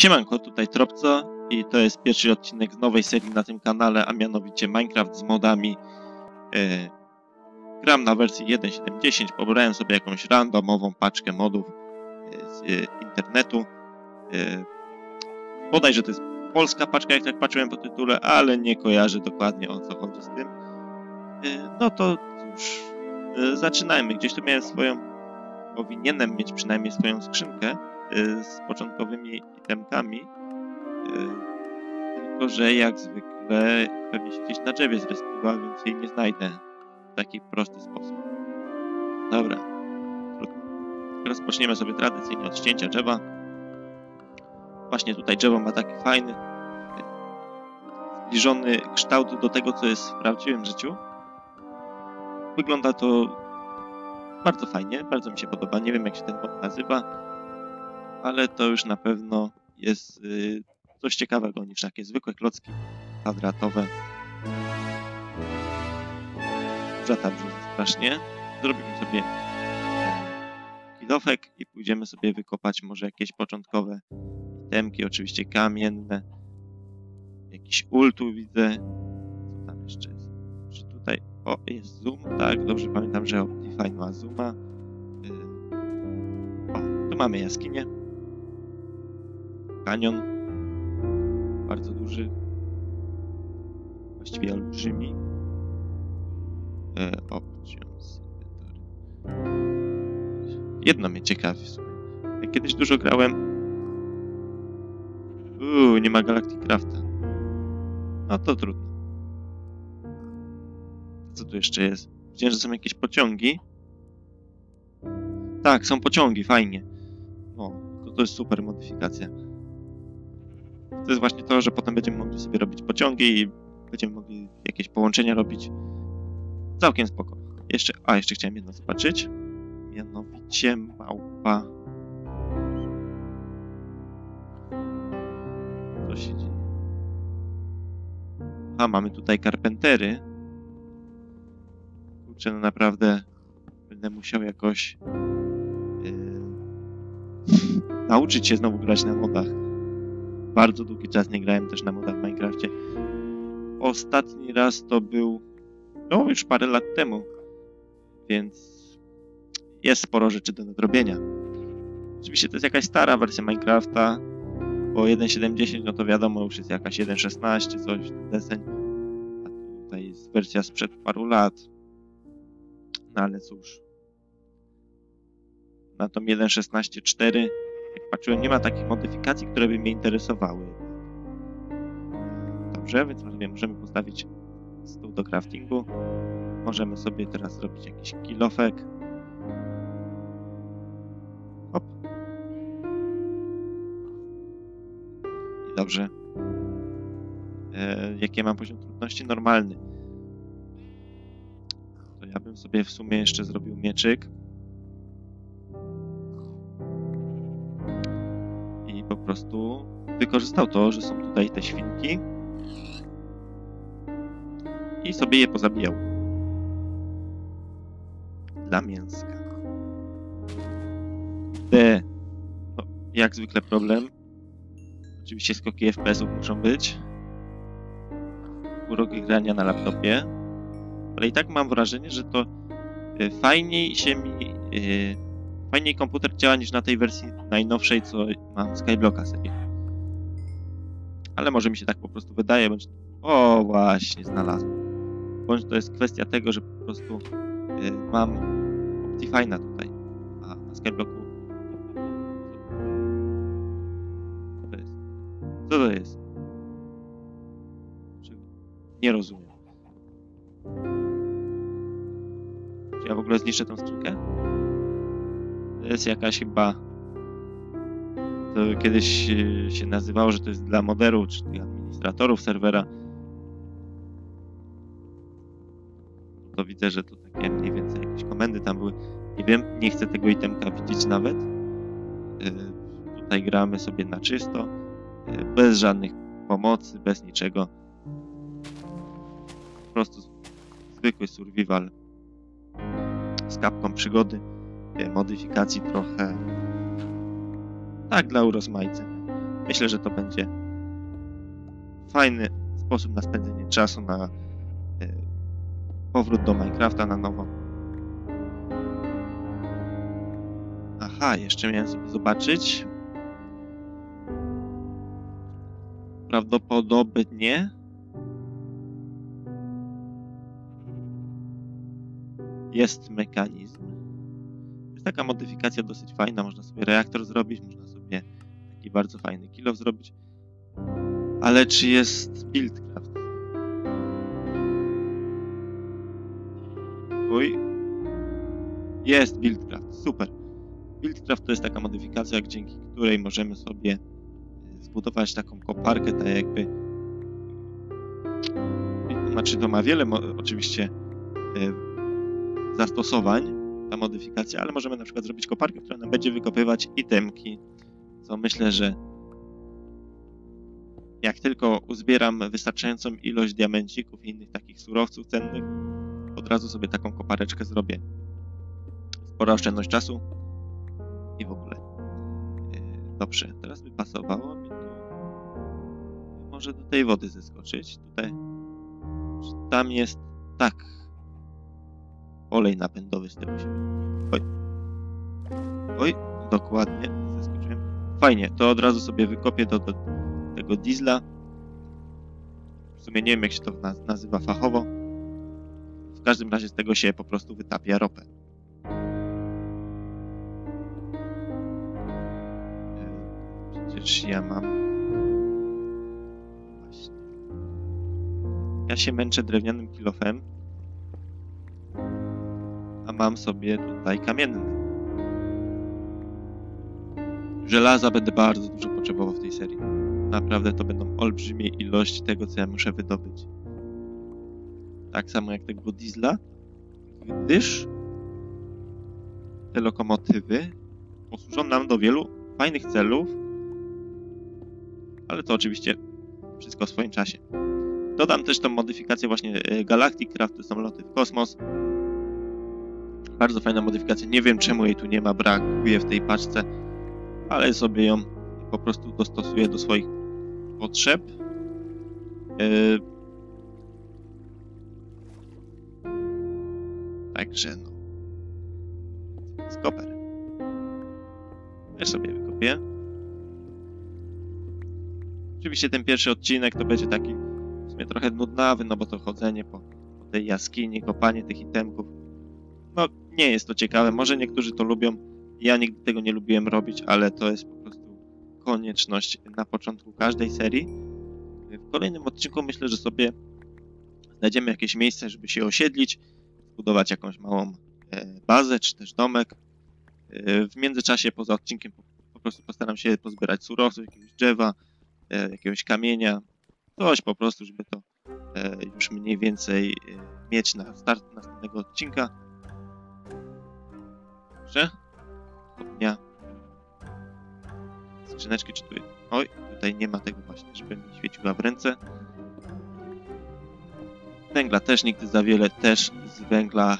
Siemanko, tutaj Tropco i to jest pierwszy odcinek z nowej serii na tym kanale, a mianowicie Minecraft z modami. Gram na wersji 1.7.10, pobrałem sobie jakąś randomową paczkę modów z internetu. Bodajże to jest polska paczka, jak tak patrzyłem po tytule, ale nie kojarzę dokładnie o co chodzi z tym. No to cóż, zaczynajmy. Gdzieś tu miałem powinienem mieć przynajmniej swoją skrzynkę z początkowymi itemkami, tylko że jak zwykle pewnie się gdzieś na drzewie zrespiła, więc jej nie znajdę w taki prosty sposób. Dobra, rozpoczniemy sobie tradycyjnie od ścięcia drzewa. Właśnie tutaj drzewo ma taki fajny, zbliżony kształt do tego, co jest w prawdziwym życiu. Wygląda to bardzo fajnie, bardzo mi się podoba. Nie wiem, jak się ten mod nazywa, ale to już na pewno jest coś ciekawego niż takie zwykłe klocki kwadratowe. Burza tam strasznie. Zrobimy sobie kilofek i pójdziemy sobie wykopać może jakieś początkowe itemki, oczywiście kamienne. Jakiś ul tu widzę. Co tam jeszcze jest? Czy tutaj... O, jest zoom, tak, dobrze pamiętam, że Optifine ma zooma. O, tu mamy jaskinię. Kanion. Bardzo duży. Właściwie olbrzymi. Options. Jedno mnie ciekawi w sumie. Ja kiedyś dużo grałem... nie ma Galacticrafta. No to trudno. Co tu jeszcze jest? Widziałem, że są jakieś pociągi. Tak, są pociągi, fajnie. No, to jest super modyfikacja. To jest właśnie to, że potem będziemy mogli sobie robić pociągi i będziemy mogli jakieś połączenia robić. Całkiem spoko. Jeszcze chciałem jedno zobaczyć. Mianowicie małpa. Co się dzieje? A, mamy tutaj karpentery. No naprawdę będę musiał jakoś nauczyć się znowu grać na modach. Bardzo długi czas nie grałem też na modach w Minecrafcie. Ostatni raz to był już parę lat temu, więc jest sporo rzeczy do nadrobienia. Oczywiście to jest jakaś stara wersja Minecrafta, bo 1.7.10 no to wiadomo już jest jakaś 1.16 coś, ten deseń. A tutaj jest wersja sprzed paru lat. No ale cóż, na tą 1.16.4, jak patrzyłem, nie ma takich modyfikacji, które by mnie interesowały. Dobrze, więc możemy postawić stół do craftingu. Możemy sobie teraz zrobić jakiś kilofek. Hop. I dobrze. Jaki ja mam poziom trudności? Normalny. Ja bym sobie w sumie jeszcze zrobił mieczyk. I po prostu wykorzystał to, że są tutaj te świnki. I sobie je pozabijał. Dla mięska. No, jak zwykle problem. Oczywiście skoki FPS-ów muszą być. Uroki grania na laptopie. Ale i tak mam wrażenie, że to fajniej komputer działa niż na tej wersji najnowszej, co mam Skyblocka sobie. Ale może mi się tak po prostu wydaje, bądź... O, właśnie, znalazłem. Bądź to jest kwestia tego, że po prostu mam Optifine'a tutaj, a na Skyblocku... Co to jest? Co to jest? Nie rozumiem. Ja w ogóle zniszczę tą skrzynkę. To jest jakaś chyba... To kiedyś się nazywało, że to jest dla moderów, czyli administratorów serwera. To widzę, że to takie mniej więcej jakieś komendy tam były. Nie wiem, nie chcę tego itemka widzieć nawet. Tutaj gramy sobie na czysto. Bez żadnych pomocy, bez niczego. Po prostu zwykły survival. Z kapką przygody, modyfikacji trochę, tak dla urozmaicenia. Myślę, że to będzie fajny sposób na spędzenie czasu, na powrót do Minecrafta na nowo. Aha, jeszcze miałem sobie zobaczyć. Prawdopodobnie jest mechanizm. Jest taka modyfikacja dosyć fajna. Można sobie reaktor zrobić, można sobie taki bardzo fajny kilof zrobić. Ale czy jest Buildcraft? Uj. Jest Buildcraft, super. Buildcraft to jest taka modyfikacja, dzięki której możemy sobie zbudować taką koparkę, tak jakby... Znaczy to ma wiele oczywiście zastosowań, ta modyfikacja, ale możemy na przykład zrobić koparkę, która nam będzie wykopywać itemki, co myślę, że jak tylko uzbieram wystarczającą ilość diamencików i innych takich surowców cennych, od razu sobie taką kopareczkę zrobię. Spora oszczędność czasu i w ogóle. Dobrze, teraz by pasowało mi tu... Może do tej wody zeskoczyć, tutaj... Tam jest... Tak. Olej napędowy z tego się... Oj. Oj, dokładnie, zeskoczyłem. Fajnie, to od razu sobie wykopię do tego diesla. W sumie nie wiem, jak się to nazywa fachowo. W każdym razie z tego się po prostu wytapia ropę. Przecież ja mam... Właśnie. Ja się męczę drewnianym kilofem. A mam sobie tutaj kamienny. Żelaza będę bardzo dużo potrzebował w tej serii. Naprawdę to będą olbrzymie ilości tego, co ja muszę wydobyć. Tak samo jak tego diesla, gdyż te lokomotywy posłużą nam do wielu fajnych celów, ale to oczywiście wszystko w swoim czasie. Dodam też tą modyfikację właśnie Galacticraft, to są loty w kosmos. Bardzo fajna modyfikacja, nie wiem czemu jej tu nie ma, brakuje w tej paczce, ale sobie ją po prostu dostosuję do swoich potrzeb. Także no. Z koper. Ja sobie wykopię. Oczywiście ten pierwszy odcinek to będzie taki w sumie trochę nudnawy, no bo to chodzenie po tej jaskini, kopanie tych itemków. No nie jest to ciekawe, może niektórzy to lubią. Ja nigdy tego nie lubiłem robić, ale to jest po prostu konieczność na początku każdej serii. W kolejnym odcinku myślę, że sobie znajdziemy jakieś miejsce, żeby się osiedlić, budować jakąś małą bazę, czy też domek. W międzyczasie poza odcinkiem po prostu postaram się pozbierać surowców, jakiegoś drzewa, jakiegoś kamienia, coś po prostu, żeby to już mniej więcej mieć na start następnego odcinka. Dobrze? Dnia. Skrzyneczki czy tu... Oj, tutaj nie ma tego właśnie, żeby mi świeciła w ręce. Węgla też nigdy za wiele, też z węgla.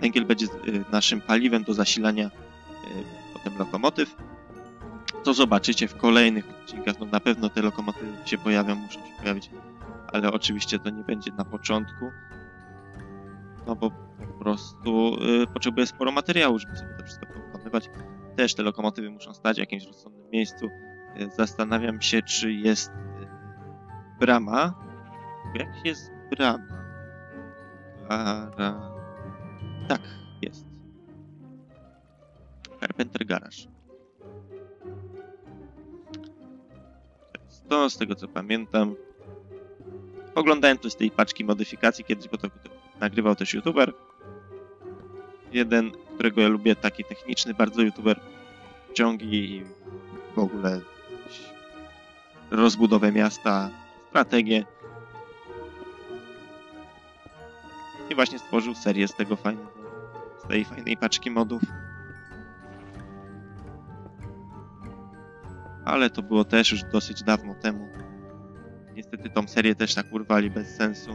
Węgiel będzie naszym paliwem do zasilania potem lokomotyw. To zobaczycie w kolejnych odcinkach. No, na pewno te lokomotywy się pojawią, muszą się pojawić, ale oczywiście to nie będzie na początku. No bo po prostu potrzebuję sporo materiału, żeby sobie to wszystko wykonywać. Też te lokomotywy muszą stać w jakimś rozsądnym miejscu. Zastanawiam się, czy jest brama. Jak jest brama? Tak, jest. Carpenter Garage. To, z tego co pamiętam, oglądałem to z tej paczki modyfikacji kiedyś, bo to nagrywał też youtuber. Jeden, którego ja lubię, taki techniczny, bardzo youtuber. Ciągi i w ogóle rozbudowę miasta, strategię. I właśnie stworzył serię z tego fajnego, z tej fajnej paczki modów. Ale to było też już dosyć dawno temu. Niestety tą serię też tak urwali bez sensu.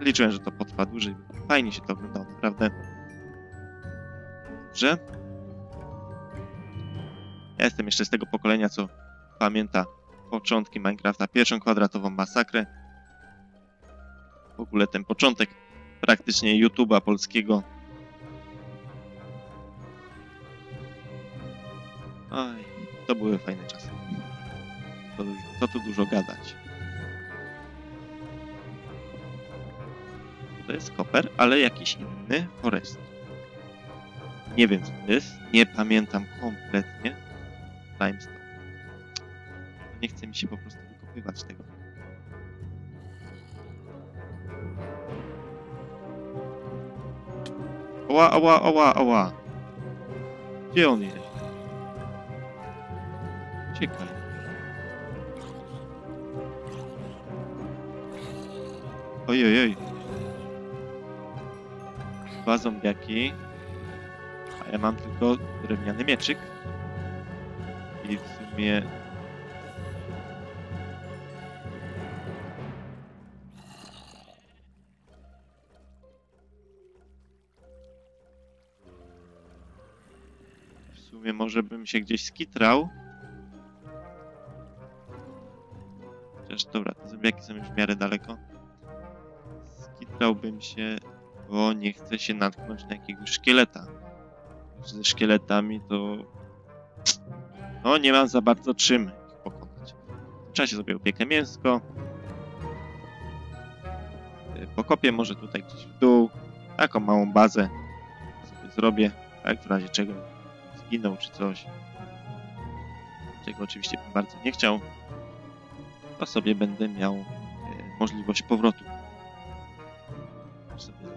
Liczyłem, że to potrwa dłużej. Fajnie się to wyglądało, naprawdę. Dobrze. Ja jestem jeszcze z tego pokolenia, co pamięta początki Minecrafta, pierwszą kwadratową masakrę. W ogóle ten początek praktycznie YouTube'a polskiego. Oj, to były fajne czasy. Co tu dużo gadać. To jest koper, ale jakiś inny forest. Nie wiem, co to jest. Nie pamiętam kompletnie. Limestone. Nie chce mi się po prostu wykopywać tego. Oła, oła, oła, oła. Gdzie on jest? Ciekawe. Oj, oj, oj. Dwa zombiaki. A ja mam tylko drewniany mieczyk. I w sumie... może bym się gdzieś skitrał. Chociaż dobra, te zombiaki są już w miarę daleko. Skitrałbym się, bo nie chcę się natknąć na jakiegoś szkieleta. Ze szkieletami to... no nie mam za bardzo czym ich pokonać. W czasie sobie upiekę mięsko. Pokopię może tutaj gdzieś w dół. Taką małą bazę sobie zrobię, tak w razie czego zginął czy coś. Czego oczywiście bym bardzo nie chciał. To sobie będę miał możliwość powrotu.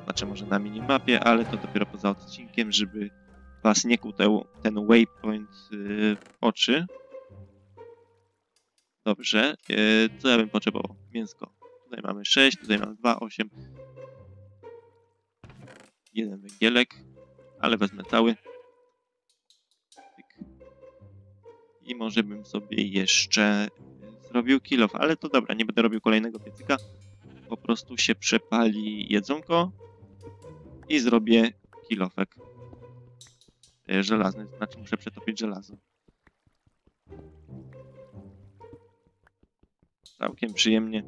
Znaczy może na minimapie, ale to dopiero poza odcinkiem, żeby was nie kłótał ten waypoint w oczy. Dobrze, co ja bym potrzebował? Mięsko. Tutaj mamy 6, tutaj mamy 2, 8. Jeden węgielek, ale wezmę cały. I może bym sobie jeszcze zrobił kill off, ale to dobra, nie będę robił kolejnego piecyka. Po prostu się przepali jedzonko i zrobię kill offek. Żelazny, znaczy muszę przetopić żelazo. Całkiem przyjemnie.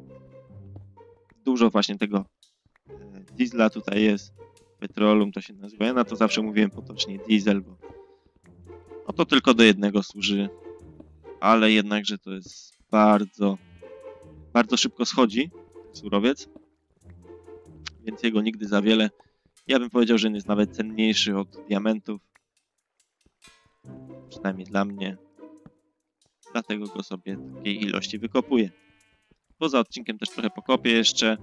Dużo właśnie tego diesla tutaj jest. Petrolum to się nazywa. Ja na to zawsze mówiłem potocznie diesel, bo no to tylko do jednego służy. Ale jednakże to jest bardzo, bardzo szybko schodzi surowiec, więc jego nigdy za wiele. Ja bym powiedział, że on jest nawet cenniejszy od diamentów, przynajmniej dla mnie, dlatego go sobie w takiej ilości wykopuję. Poza odcinkiem też trochę pokopię jeszcze,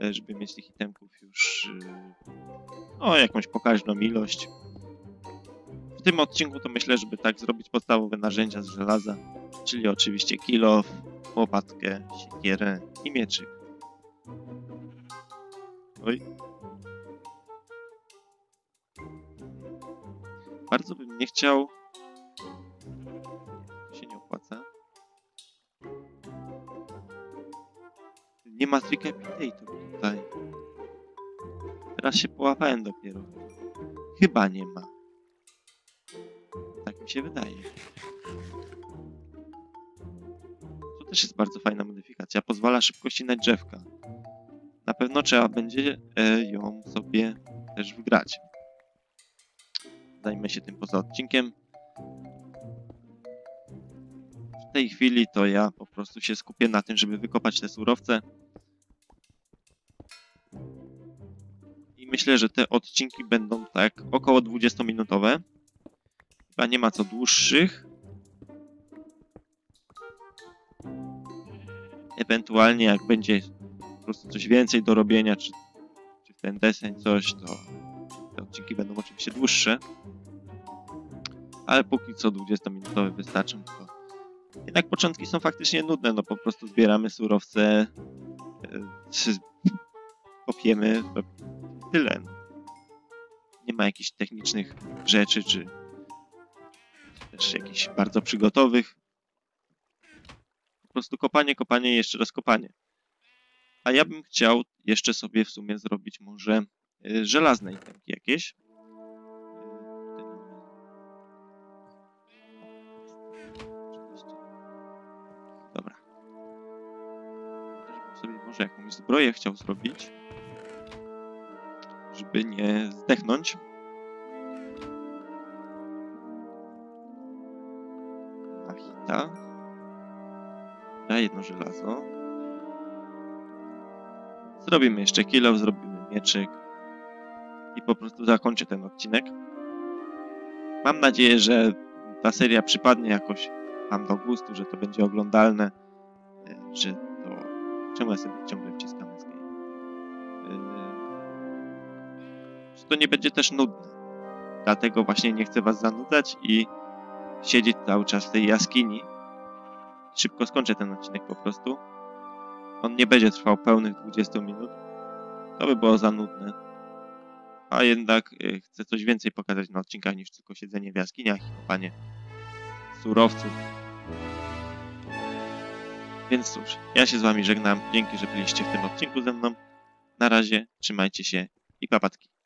żeby mieć tych itemków już no, jakąś pokaźną ilość. W tym odcinku to myślę, żeby tak zrobić podstawowe narzędzia z żelaza, czyli oczywiście kill off, łopatkę, siekierę i mieczyk. Oj. Bardzo bym nie chciał... To się nie opłaca. Nie ma tricapitator tutaj. Teraz się połapałem dopiero. Chyba nie ma. Tak mi się wydaje. To też jest bardzo fajna modyfikacja. Pozwala szybko ścinać drzewka. Na pewno trzeba będzie ją sobie też wgrać. Zajmę się tym poza odcinkiem. W tej chwili to ja po prostu się skupię na tym, żeby wykopać te surowce. I myślę, że te odcinki będą tak około 20-minutowe. Chyba nie ma co dłuższych. Ewentualnie jak będzie po prostu coś więcej do robienia, czy w ten deseń coś, to te odcinki będą oczywiście dłuższe. Ale póki co 20-minutowe wystarczą. Jednak początki są faktycznie nudne, no po prostu zbieramy surowce, kopiemy, tyle. Nie ma jakichś technicznych rzeczy, czy też jakichś bardzo przygotowych. Po prostu kopanie, kopanie i jeszcze raz kopanie. A ja bym chciał jeszcze sobie w sumie zrobić może żelazne itemki jakieś. sobie może jakąś zbroję chciał zrobić, żeby nie zdechnąć. Na hita. Daj jedno żelazo. Zrobimy jeszcze kilo, zrobimy mieczyk. I po prostu zakończę ten odcinek. Mam nadzieję, że ta seria przypadnie jakoś tam do gustu, że to będzie oglądalne, że to... Czemu ja sobie ciągle wciskam escape? Że to nie będzie też nudne. Dlatego właśnie nie chcę was zanudzać i siedzieć cały czas w tej jaskini. Szybko skończę ten odcinek po prostu. On nie będzie trwał pełnych 20 minut. To by było za nudne. A jednak chcę coś więcej pokazać na odcinkach niż tylko siedzenie w jaskiniach i kopanie surowców. Więc cóż, ja się z wami żegnam. Dzięki, że byliście w tym odcinku ze mną. Na razie, trzymajcie się i papatki.